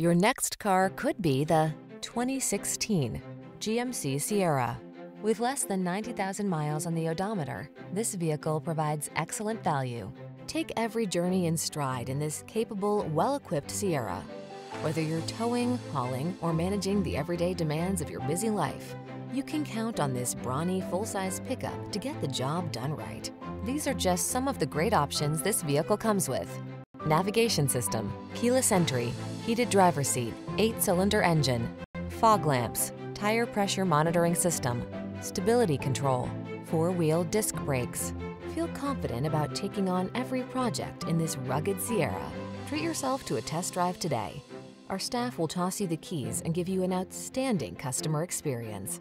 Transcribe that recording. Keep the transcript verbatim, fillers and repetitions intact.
Your next car could be the twenty sixteen G M C Sierra. With less than ninety thousand miles on the odometer, this vehicle provides excellent value. Take every journey in stride in this capable, well-equipped Sierra. Whether you're towing, hauling, or managing the everyday demands of your busy life, you can count on this brawny full-size pickup to get the job done right. These are just some of the great options this vehicle comes with: navigation system, keyless entry, heated driver's seat, eight-cylinder engine, fog lamps, tire pressure monitoring system, stability control, four-wheel disc brakes. Feel confident about taking on every project in this rugged Sierra. Treat yourself to a test drive today. Our staff will toss you the keys and give you an outstanding customer experience.